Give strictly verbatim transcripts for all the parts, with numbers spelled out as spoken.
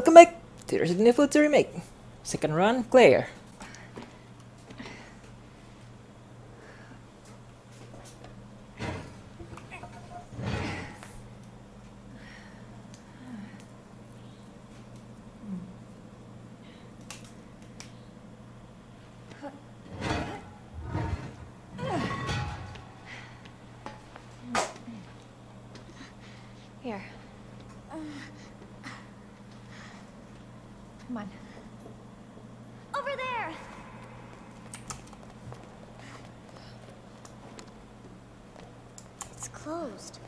Welcome back to Resident Evil two Remake. Second run, Claire. Here. Come on. Over there! It's closed.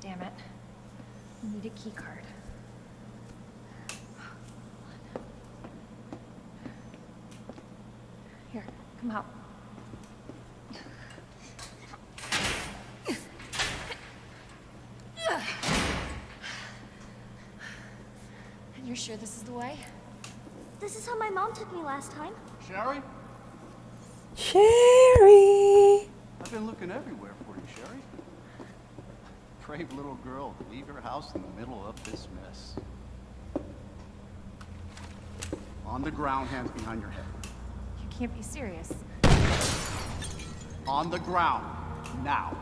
Damn it. I need a key card. Here, come out. You're sure this is the way? This is how my mom took me last time. Sherry? Sherry! I've been looking everywhere for you, Sherry. Brave little girl to leave your house in the middle of this mess. On the ground, hands behind your head. You can't be serious. On the ground, now.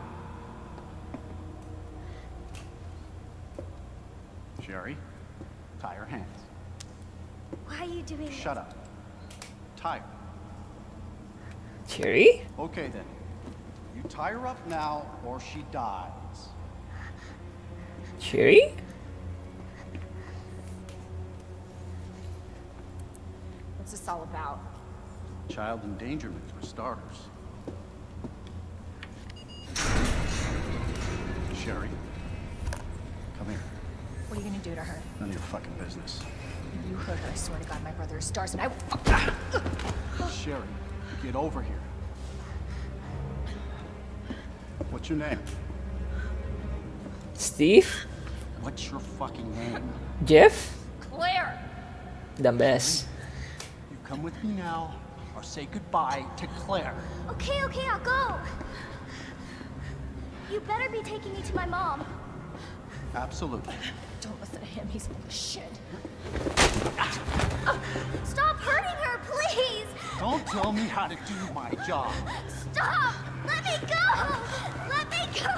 Sherry? Tie her hands. Why are you doing this? Shut up. Tie her. Sherry? Okay then. You tie her up now or she dies. Sherry? What's this all about? Child endangerment for starters. Sherry, come here. What are you gonna do to her? None of your fucking business. You hurt her, I swear to God, my brother is stars and I will. Sherry, get over here. What's your name? Steve? What's your fucking name? Jeff? Claire! Dumbass. You come with me now or say goodbye to Claire. Okay, okay, I'll go. You better be taking me to my mom. Absolutely. Don't listen to him, he's full of shit. Stop hurting her, please! Don't tell me how to do my job. Stop! Let me go! Let me go!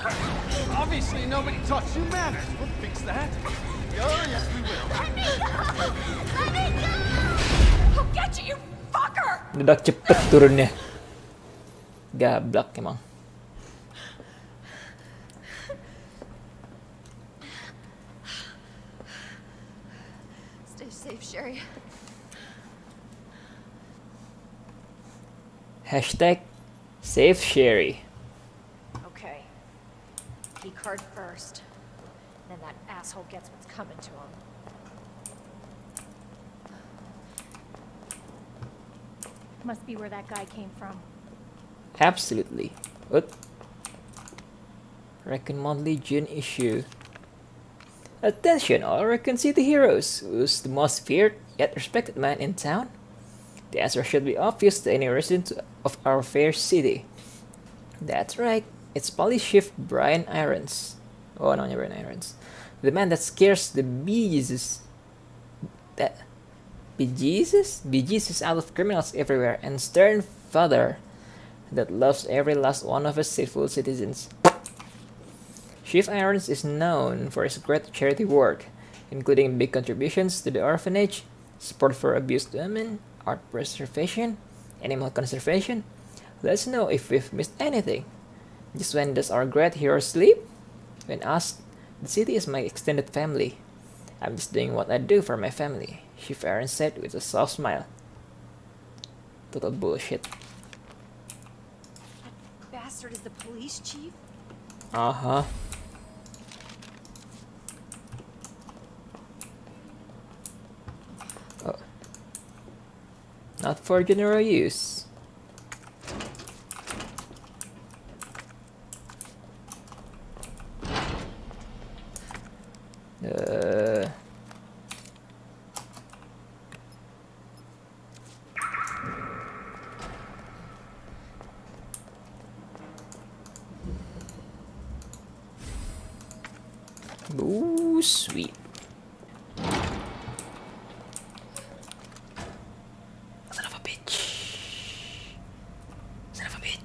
Obviously nobody taught you manners. We'll fix that. Oh, yes we will. Let me go! Let me go! I'll get you, you fucker! Dedak cepet turunnya. Gablak emang. Sherry. Hashtag save Sherry. Okay. Key card first. Then that asshole gets what's coming to him. Must be where that guy came from. Absolutely. What? Reckon monthly June issue. Attention, all Raccoon City heroes! Who's the most feared yet respected man in town? The answer should be obvious to any resident of our fair city. That's right, it's police chief Brian Irons. Oh no, Brian Irons, the man that scares the bejesus, that bejesus, bejesus out of criminals everywhere, and stern father that loves every last one of us civil citizens. Chief Irons is known for his great charity work, including big contributions to the orphanage, support for abused women, art preservation, animal conservation. Let's know if we've missed anything. Just when does our great hero sleep? When asked, the city is my extended family. I'm just doing what I do for my family, Chief Irons said with a soft smile. Total bullshit. That bastard is the police chief? Uh-huh. Not for general use. Uh. Ooh, sweet. Son of a bitch. Son of a bitch.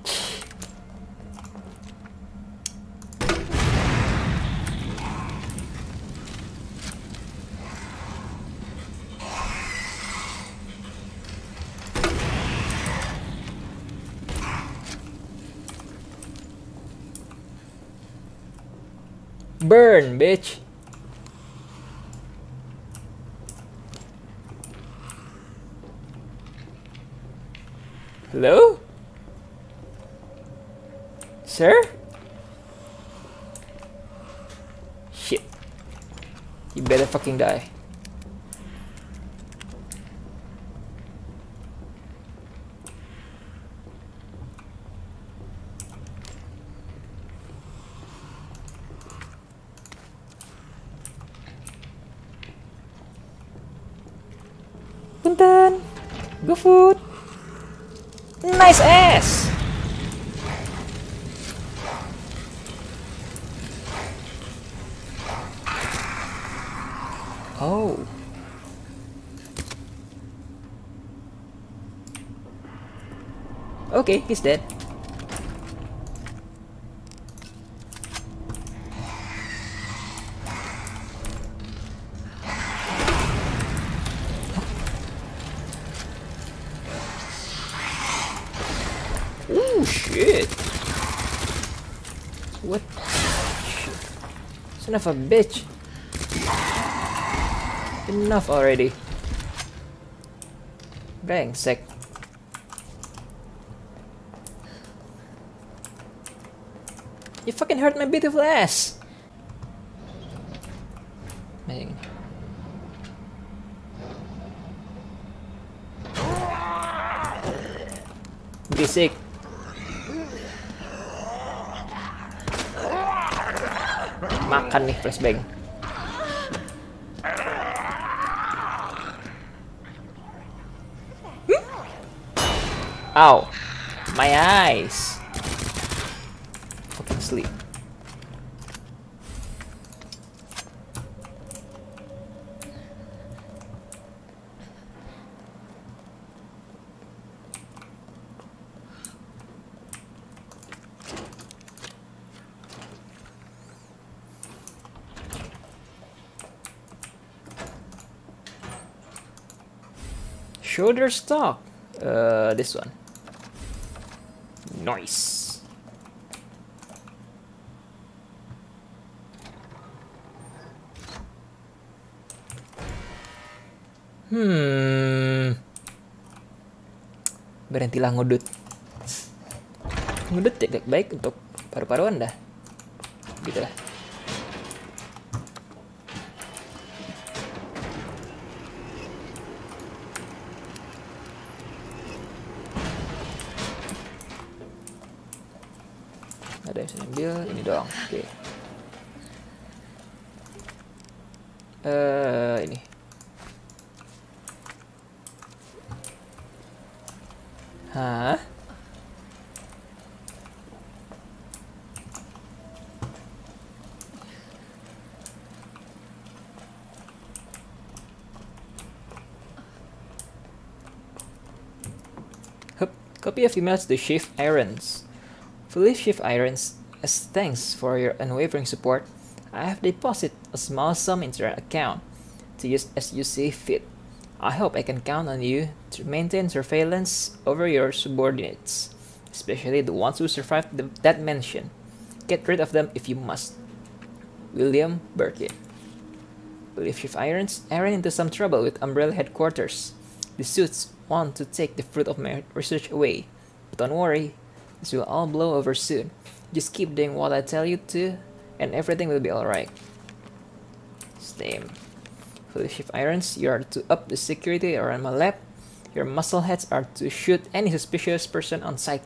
Burn, bitch. Hello? Sir? Shit. You better fucking die. Punten! Go food! Nice ass! Oh. Okay, he's dead. Oh shit! What? Shit. Enough of a bitch. Enough already. Bang, sec. You fucking hurt my beautiful ass. Bang. Be sick. Makan nih flashbang. Hmm? Ow, my eyes. Fucking sleep. Shoulder stock. Uh, this one. Nice. Hmm. Berhentilah ngudut. Ngudut tidak baik untuk paru-paru Anda. Gitulah. Ada yang saya ambil, ini doang, oke okay. uh, Ini Hah? Hup, copy of emails to Chief Irons. Fully Chief Irons, as thanks for your unwavering support, I have deposited a small sum into your account to use as you see fit. I hope I can count on you to maintain surveillance over your subordinates, especially the ones who survived the, that mansion. Get rid of them if you must. William Birkin. Believe Chief Irons, I ran into some trouble with Umbrella headquarters. The suits want to take the fruit of my research away, but don't worry. This will all blow over soon. Just keep doing what I tell you to, and everything will be alright. Same. Fully Chief Irons, you are to up the security around my lab. Your muscleheads are to shoot any suspicious person on sight.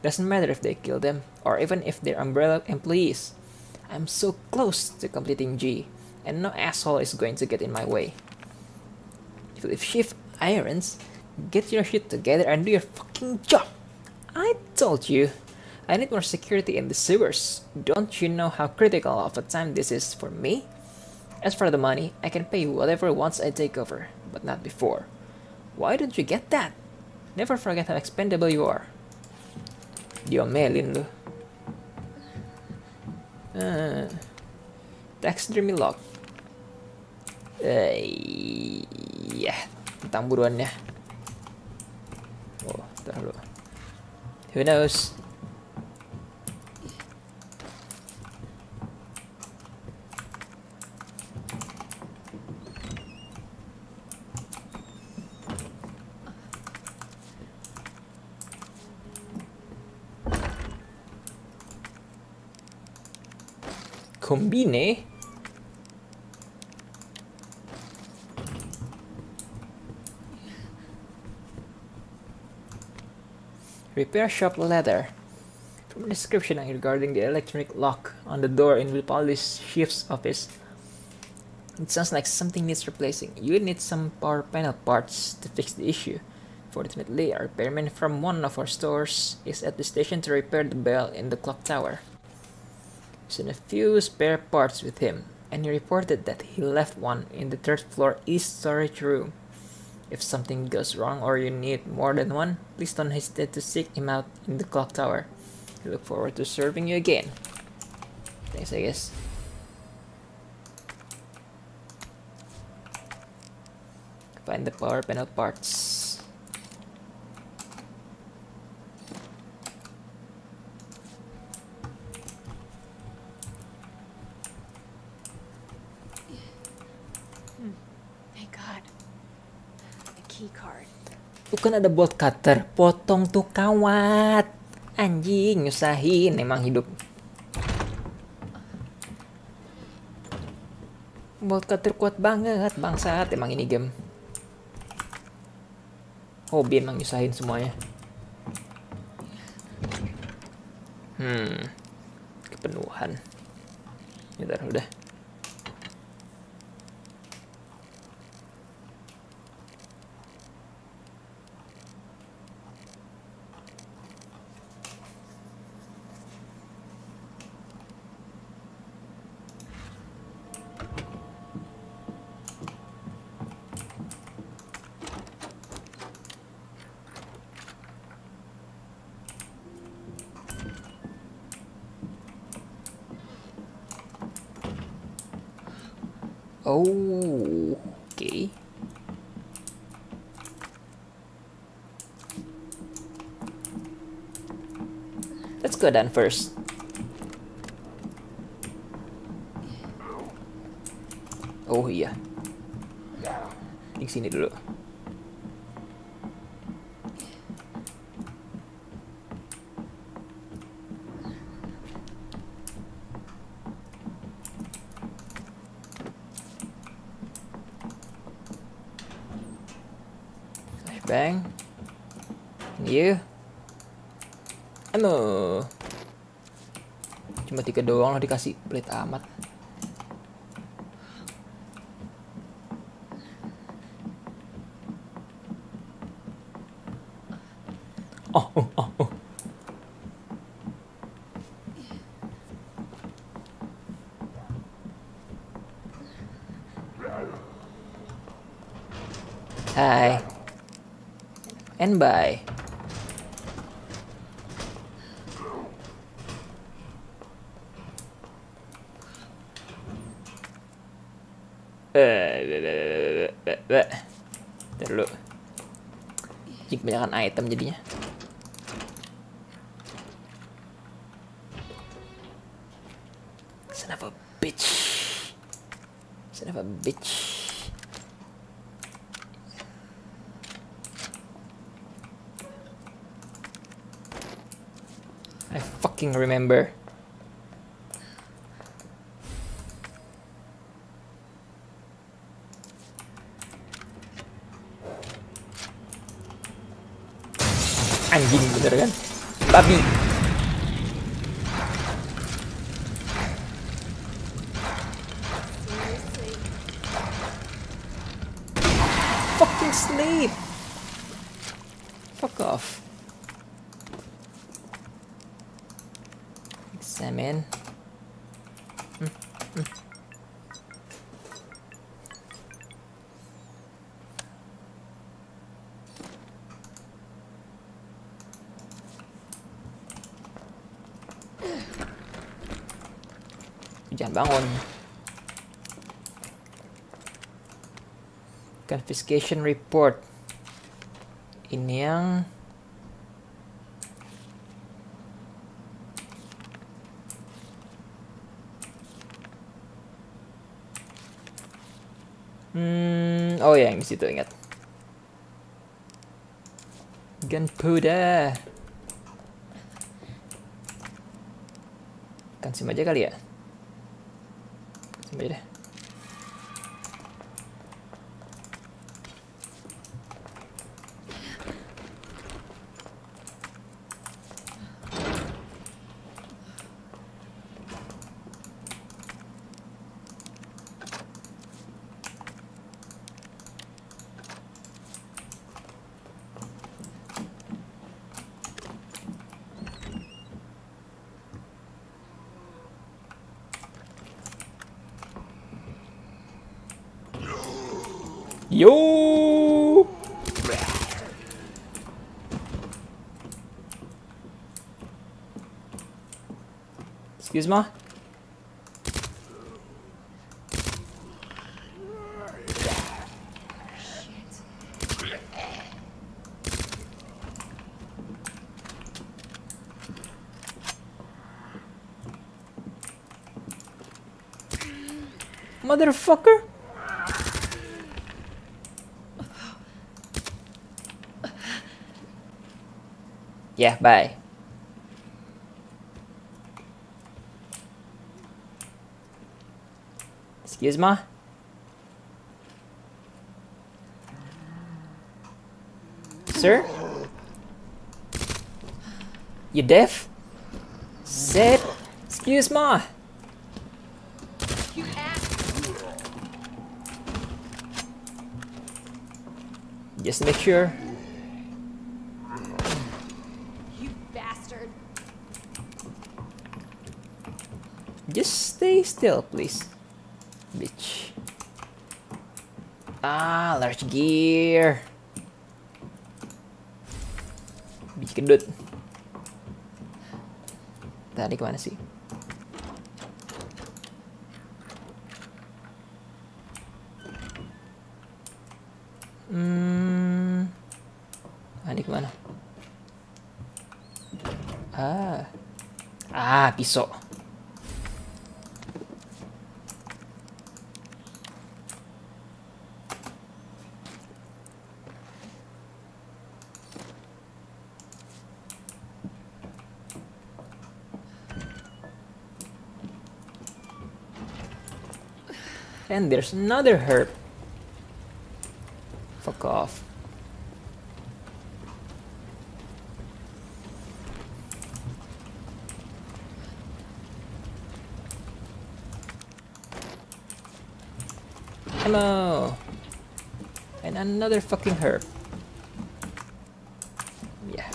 Doesn't matter if they kill them, or even if they're Umbrella employees. I'm so close to completing G, and no asshole is going to get in my way. Fully Chief Irons, get your shit together and do your fucking job! I told you, I need more security in the sewers. Don't you know how critical of a time this is for me? As for the money, I can pay you whatever once I take over, but not before. Why don't you get that? Never forget how expendable you are. Diomelin lu. Uh, taxidermy lock. Uh, yeah, tentang buruannya. Oh, taruh. Who knows? Combine? Repair shop letter. From the description regarding the electronic lock on the door in Wilpaldi's chief's office, it sounds like something needs replacing. You need some power panel parts to fix the issue. Fortunately, a repairman from one of our stores is at the station to repair the bell in the clock tower. Sent a few spare parts with him, and he reported that he left one in the third floor east storage room. If something goes wrong or you need more than one, please don't hesitate to seek him out in the clock tower. I look forward to serving you again. Thanks, I guess. Find the power panel parts. Hmm. Thank God. Bukan ada bolt cutter, potong tuh kawat. Anjing, nyusahin emang hidup. Bolt cutter kuat banget, bangsat emang ini game. Hobi emang nyusahin semuanya. Hmm, kepenuhan. Bentar, udah. Oh, okay. Let's go down first. Oh iya. Di sini dulu. Bang. You. Ammo. Cuma tiga doang lah dikasih pelit amat. Oh, oh, oh, oh. Hai. And bye. Eh, dulu. Jik banyakan item jadinya. Son of a bitch. Son of a bitch. I fucking remember. Anjing bener kan? Babi. Fucking sleep. Fuck off. Salmon. Mm, mm. Jangan bangun. Confiscation report. Ini yang Hmm, oh ya, yang di situ ingat. Gunpowder. Consume aja kali ya. Consume aja deh. Yo! Excuse me? Motherfucker! Yeah, bye. Excuse me? Sir? You deaf? Said, excuse me. Just make sure. Just stay still, please, bitch. Ah, large gear. Bitch gendut. Tadi kemana sih? Hmm, tadi kemana? Ah, ah, pisau. And there's another herb. Fuck off. Hello. And another fucking herb. Yeah.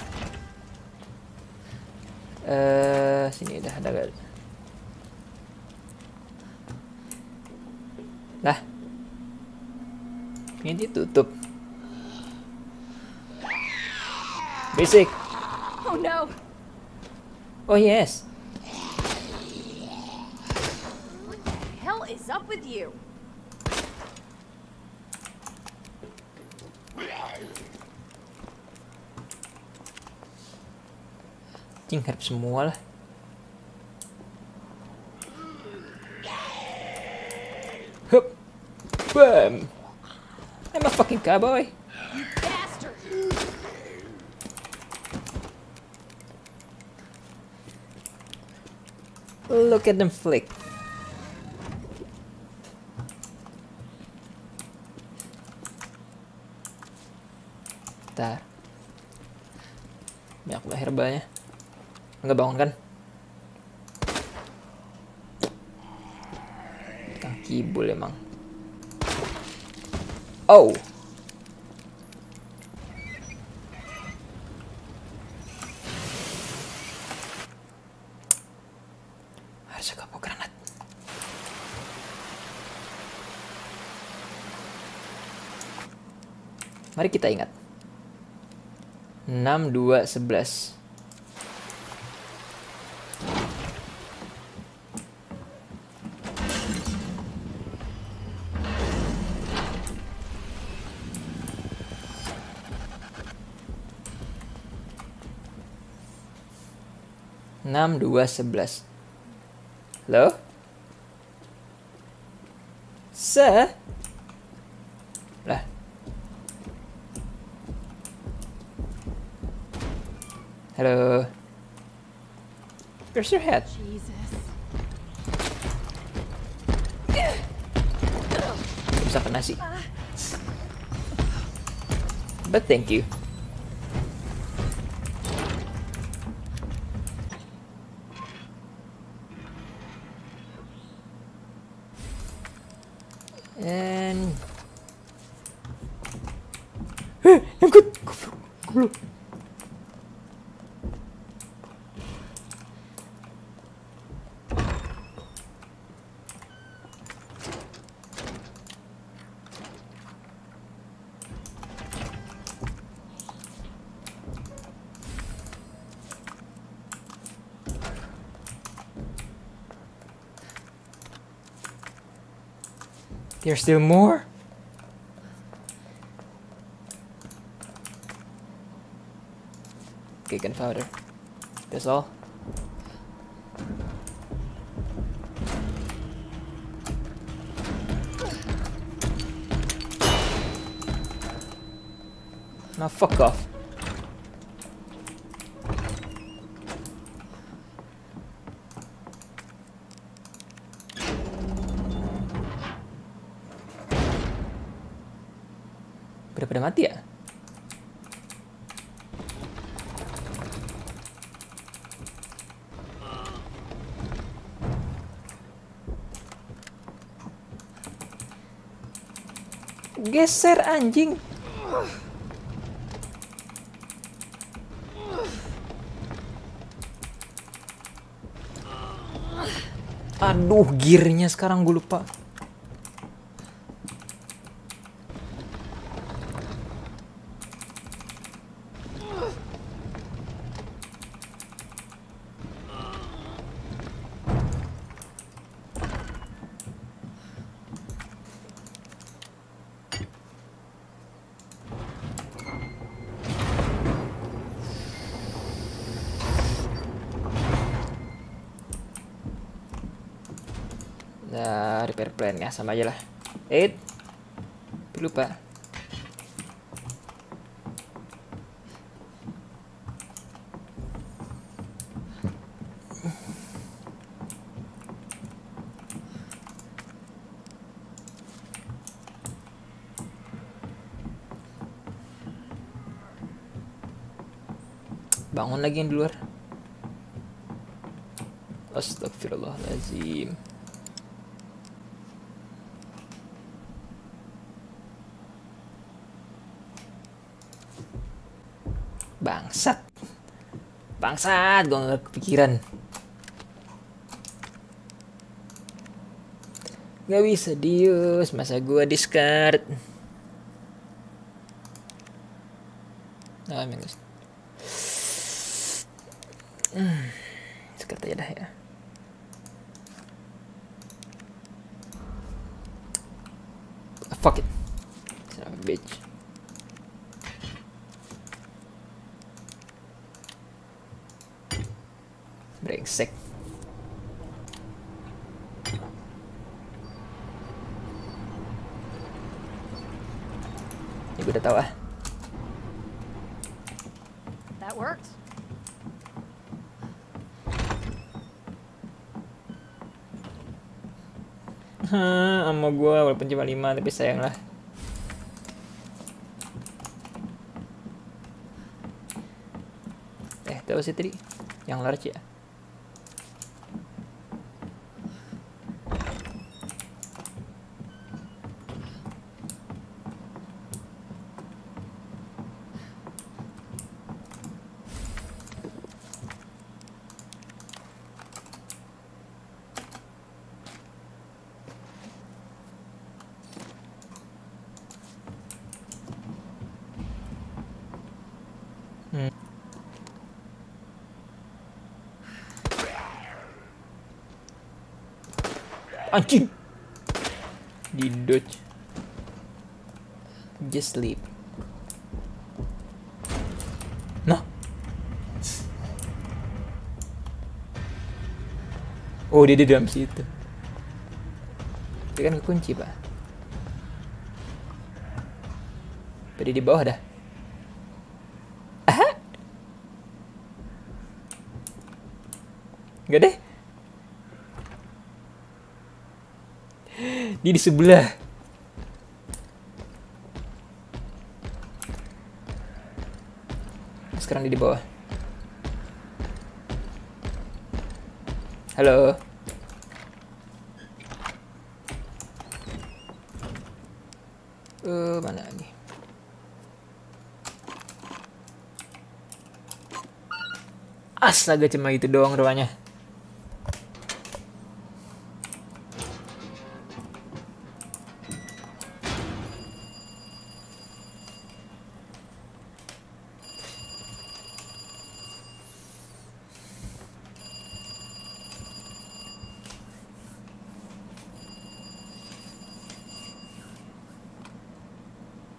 Uh, sini dah ada. Lah, ini ditutup. Basic. Oh no. Oh yes. What the hell is up with you? Tingkat semua lah. Boom! I'm a fucking cowboy. You bastard! Look at them flick. Bentar. Banyak banget herbanya. Enggak bangun kan? Tukang kibul emang. Oh. Harus aku granat. Mari kita ingat. enam dua sebelas. enam dua sebelas. Halo? Se? Lah. Halo. Where's your head? Bisa kena sih. But thank you. And hey, I'm good. There's still more? Okay, gunpowder. That's all? Now fuck off. Udah mati ya? Geser anjing. Aduh, gearnya sekarang gue lupa. Nah, repair plan ya, sama aja lah. Eight, lupa. Bangun lagi yang di luar. Astagfirullahaladzim. Bangsat. Bangsat, gue gak kepikiran. Gak bisa dius, masa gue discard. Nah, minus. Hmm, discard aja dah ya. Oh, fuck it. Son of a bitch. Sick. Ini gue udah tahu ah. That worked. Hah, sama gue walaupun cuma lima tapi sayang lah. Eh, tahu sih tadi yang large ya. Anjing. Di dodge. Just sleep. Nah. Oh, dia ada dalam situ. Dia kan kekunci, Pak. Berada di bawah dah. Aha. Enggak deh. Dia di sebelah. Sekarang dia di bawah. Halo. Uh, mana ni? Astaga, cuma itu doang ruangnya.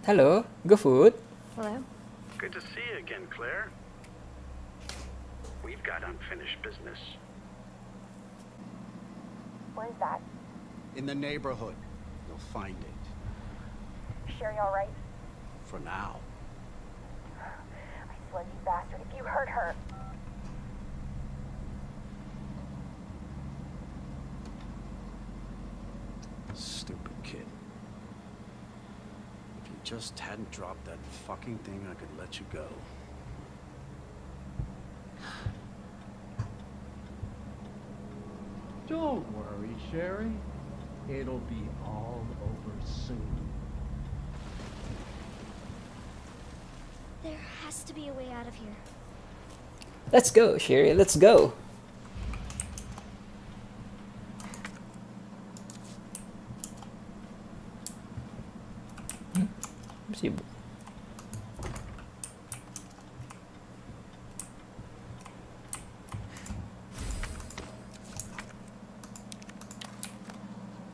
Hello, go food. Hello. Good to see you again, Claire. We've got unfinished business. Where's that? In the neighborhood. You'll find it. Sherry, all right? For now. I swear, you bastard, if you hurt her. Stupid kid. Just hadn't dropped that fucking thing, I could let you go. Don't worry, Sherry. It'll be all over soon. There has to be a way out of here. Let's go, Sherry. Let's go.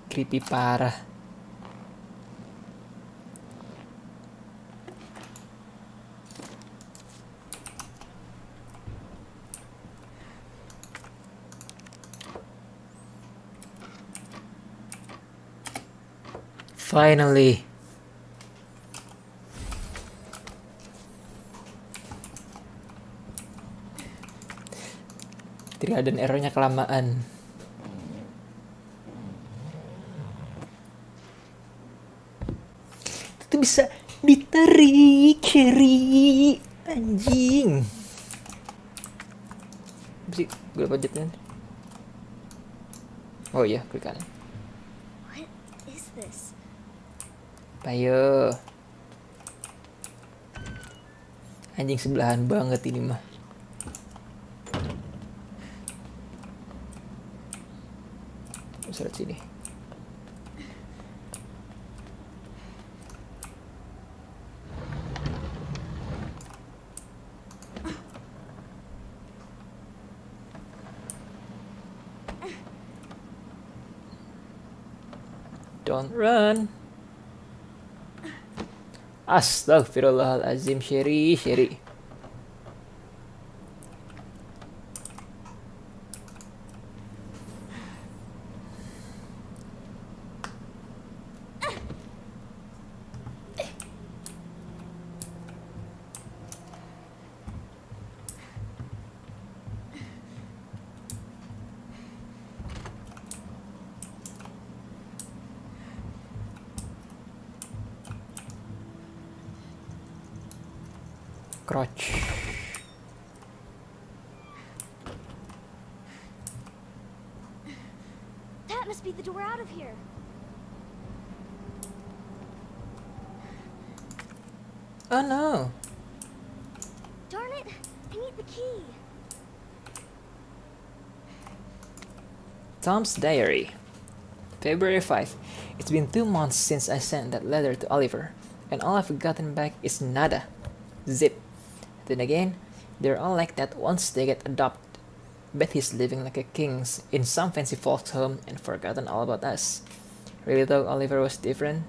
Creepy parah. Finally. Trial dan errornya kelamaan. Itu bisa ditarik, ceri anjing. Bisa gue budgetin. Oh iya, klik kanan. What is this? Ayo. Anjing sebelahan banget ini mah. Surat sini. Don't run. Astaghfirullahalazim, Sherry, Sherry. Crotch. That must be the door out of here. Oh no. Darn it, I need the key. Tom's diary. February fifth. It's been two months since I sent that letter to Oliver, and all I've gotten back is nada. Zip. Then again, they're all like that once they get adopted. Bet he's living like a king in some fancy folks' home and forgotten all about us. Really thought Oliver was different?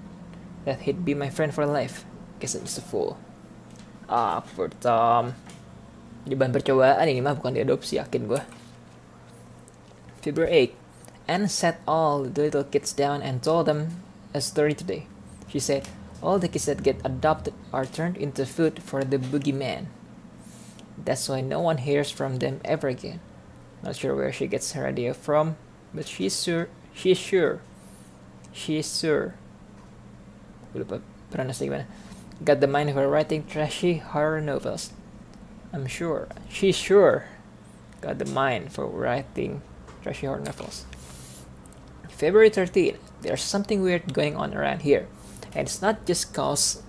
That he'd be my friend for life. Guess I'm just a fool. Ah, poor Tom. Ini bahan percobaan ini mah bukan diadopsi, yakin gua. February eighth. and sat all the little kids down and told them a story today. She said, all the kids that get adopted are turned into food for the boogeyman. That's why no one hears from them ever again. Not sure where she gets her idea from, but she's sure, she's sure, she's sure. Got the mind for writing trashy horror novels. I'm sure, she's sure, got the mind for writing trashy horror novels. February thirteenth, there's something weird going on around here. And it's not just cause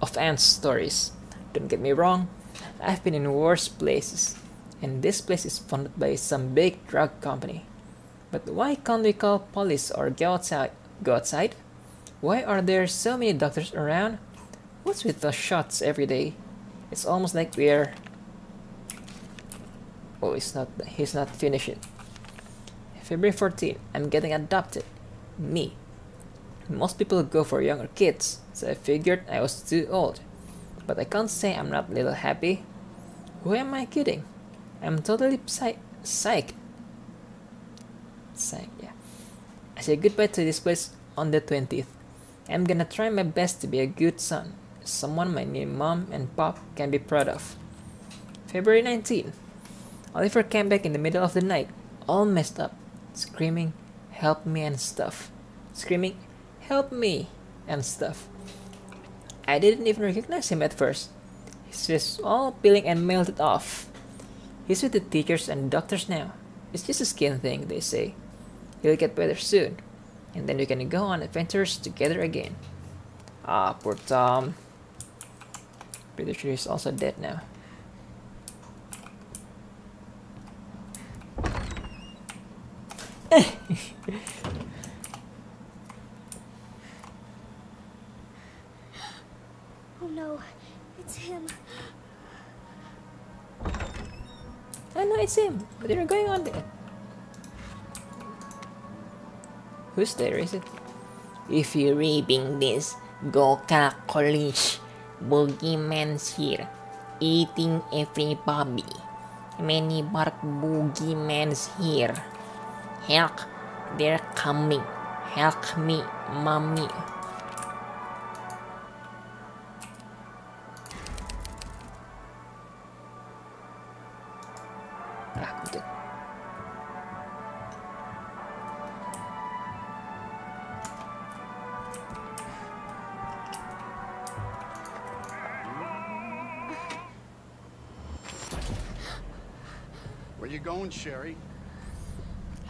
of ants stories. Don't get me wrong, I've been in worse places. And this place is funded by some big drug company. But why can't we call police or go outside? Go outside? Why are there so many doctors around? What's with the shots every day? It's almost like we're... Oh, it's not, he's not finished it. February fourteenth, I'm getting adopted. Me. Most people go for younger kids, so I figured I was too old. But I can't say I'm not a little happy. Who am I kidding? I'm totally psych psyched. Psyched, yeah. I say goodbye to this place on the twentieth. I'm gonna try my best to be a good son. Someone my new mom and pop can be proud of. February nineteenth. Oliver came back in the middle of the night, all messed up, screaming, help me and stuff. Screaming, help me and stuff. I didn't even recognize him at first. His face was all peeling and melted off. He's with the teachers and doctors now. It's just a skin thing, they say. He'll get better soon. And then we can go on adventures together again. Ah, poor Tom. Pretty sure he's also dead now. Oh no, it's him. I know it's him, but they're going on there. Who's there, is it? If you're reading this, go to college. Boogeyman's here, eating everybody. Many bark boogeyman's here. Help, they're coming. Help me, mommy. Sherry,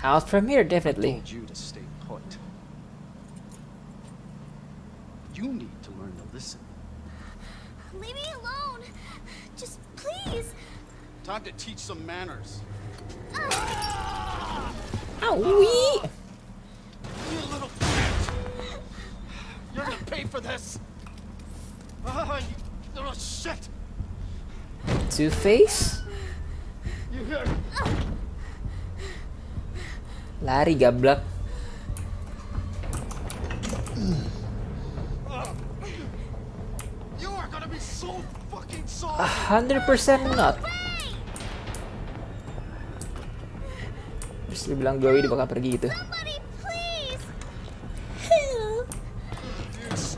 out from here, definitely. I told you to stay put. You need to learn to listen. Leave me alone, just please. Time to teach some manners. Ah! Owie! You little bitch! You're gonna pay for this. Ah, you little shit. Two-Face. You hear? Lari gablak. You are gonna be so fucking sorry. one hundred percent not. Terus dibilang Glowy dia bakal pergi gitu.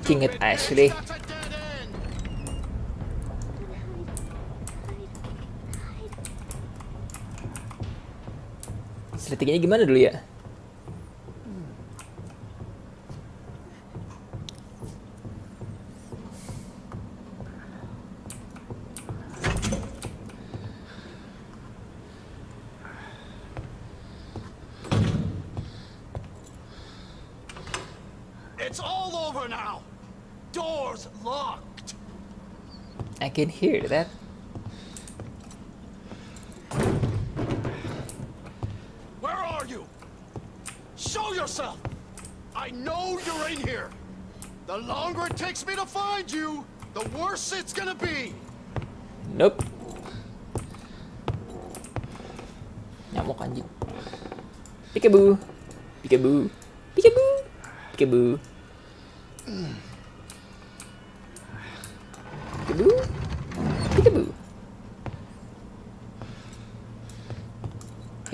King it Ashley. Strateginya gimana dulu ya? It's all over now. Doors locked. I can hear that. The longer it takes me to find you, the worse it's gonna be. Nope. Nyamuk anjing. Peekaboo. Peekaboo. Peekaboo. Peekaboo. Peekaboo. Peekaboo.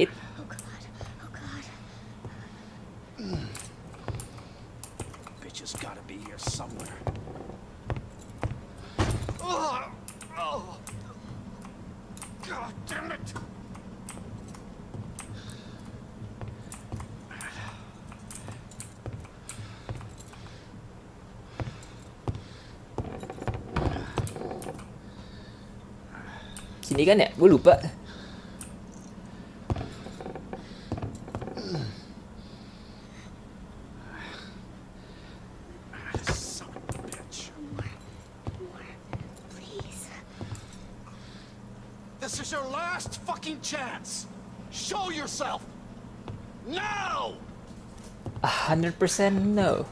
Hit. Oh god. Oh god. be here somewhere. Oh, oh. God damn it! Sini kan ya? Gue lupa. one hundred percent no.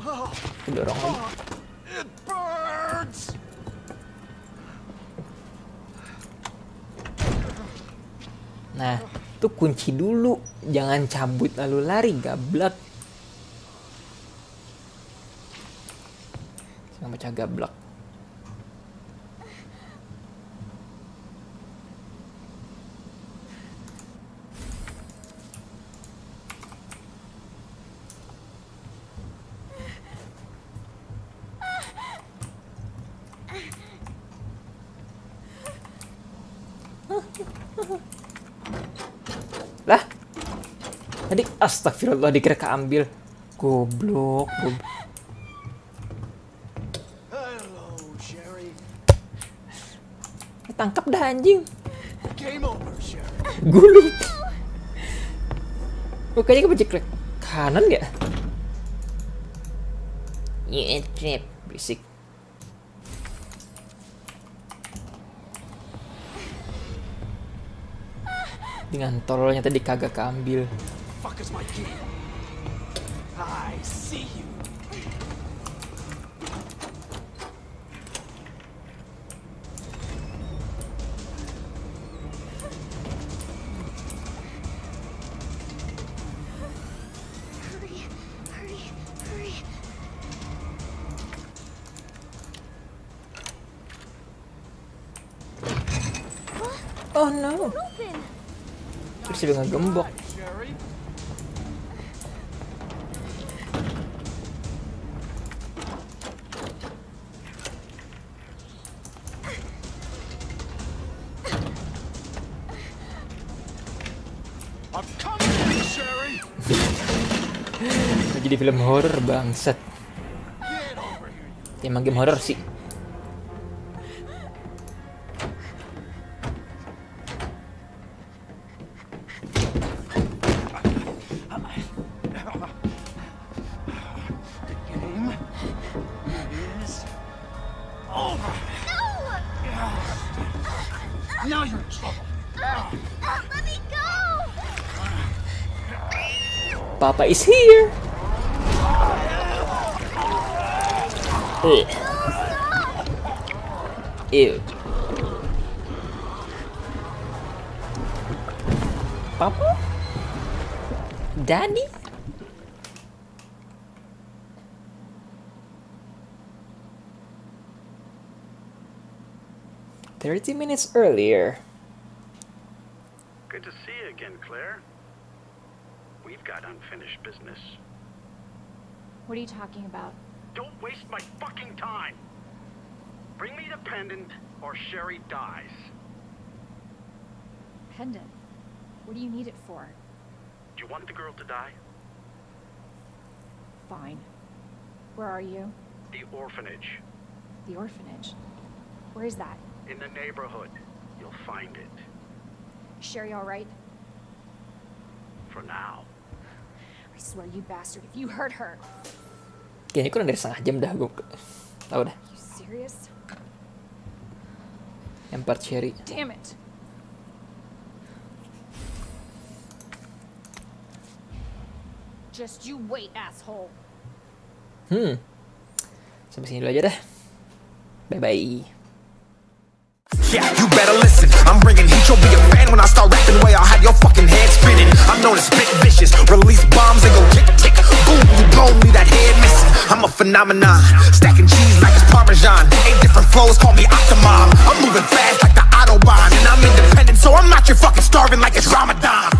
Oh, it burns. Nah, tuh kunci dulu, jangan cabut lalu lari, gablak. Jangan baca gablak. Lah, tadi astagfirullah dikira keambil. Goblok, goblok. Tangkap dah anjing. Gulung. Bukannya kepencet kanan nggak? Iya, trip berisik. Dengan tololnya tadi kagak keambil. Oh no. Terus dengan gembok. Jadi film horor bangsat. Emang game horor sih. Papa is here. Ew. Ew. Papa? Daddy? Thirty minutes earlier. Good to see you again, Claire. We've got unfinished business. What are you talking about? Don't waste my fucking time. Bring me the pendant or Sherry dies. Pendant? What do you need it for? Do you want the girl to die? Fine. Where are you? The orphanage. The orphanage? Where is that? In the neighborhood. You'll find it. Sherry all right? For now. I swear, you bastard, if you hurt her. Kayaknya kurang dari setengah jam dah gue tahu dah. You serious? Empar Cherry. Damn it. Just you wait, asshole. Hmm. Sampai sini dulu aja dah. Bye bye. Yeah, you better listen, I'm bringing heat, you'll be a fan when I start rapping way I'll have your fucking head spinning. I'm known as big vicious, release bombs and go tick tick, boom, you gon' leave that head missing. I'm a phenomenon, stacking cheese like it's Parmesan. Eight different flows, call me Octomom. I'm moving fast like the Autobahn, and I'm independent so I'm not your fucking starving like it's Ramadan.